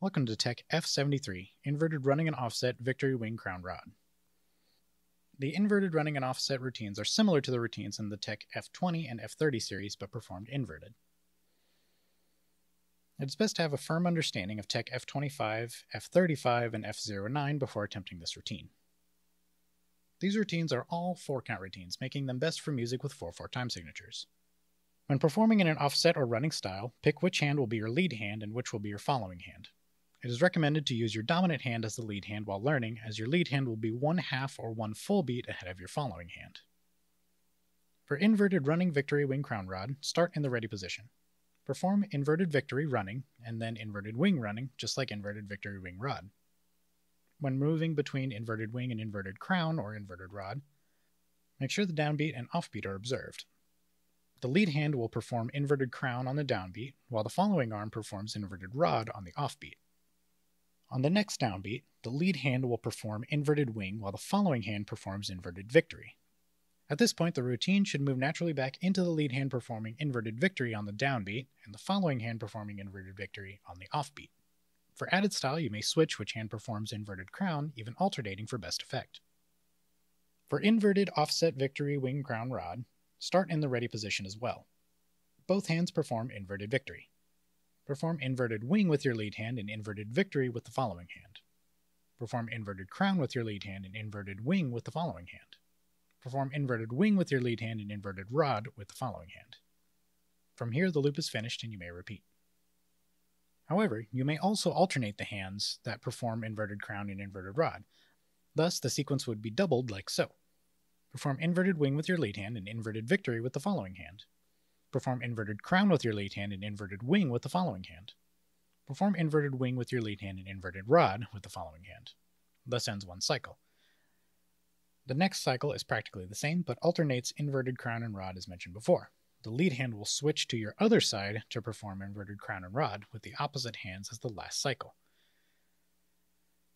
Welcome to Tech F73, Inverted Running and Offset Victory Wing Crown/Rod. The inverted running and offset routines are similar to the routines in the Tech F20 and F30 series, but performed inverted. It's best to have a firm understanding of Tech F25, F35, and F09 before attempting this routine. These routines are all 4-count routines, making them best for music with 4/4 time signatures. When performing in an offset or running style, pick which hand will be your lead hand and which will be your following hand. It is recommended to use your dominant hand as the lead hand while learning, as your lead hand will be 1/2 or 1 full beat ahead of your following hand. For inverted running victory wing crown/Rod, start in the ready position. Perform inverted victory running, and then inverted wing running, just like inverted victory wing rod. When moving between inverted wing and inverted crown or inverted rod, make sure the downbeat and offbeat are observed. The lead hand will perform inverted crown on the downbeat, while the following arm performs inverted rod on the offbeat. On the next downbeat, the lead hand will perform inverted wing while the following hand performs inverted victory. At this point, the routine should move naturally back into the lead hand performing inverted victory on the downbeat, and the following hand performing inverted victory on the offbeat. For added style, you may switch which hand performs inverted crown, even alternating for best effect. For inverted offset victory wing crown/Rod, start in the ready position as well. Both hands perform inverted victory. Perform inverted wing with your lead hand and inverted victory with the following hand. Perform inverted crown with your lead hand and inverted wing with the following hand. Perform inverted wing with your lead hand and inverted rod with the following hand. From here, the loop is finished and you may repeat. However, you may also alternate the hands that perform inverted crown and inverted rod. Thus, the sequence would be doubled like so. Perform inverted wing with your lead hand and inverted victory with the following hand. Perform inverted crown with your lead hand and inverted wing with the following hand. Perform inverted wing with your lead hand and inverted rod with the following hand. Thus ends one cycle. The next cycle is practically the same, but alternates inverted crown and rod as mentioned before. The lead hand will switch to your other side to perform inverted crown and rod with the opposite hands as the last cycle.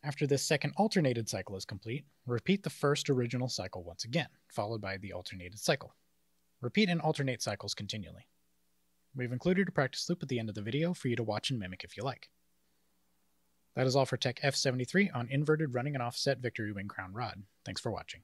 After this second alternated cycle is complete, repeat the first original cycle once again, followed by the alternated cycle. Repeat and alternate cycles continually. We've included a practice loop at the end of the video for you to watch and mimic if you like. That is all for Tech F73 on inverted running and offset victory wing crown/Rod. Thanks for watching.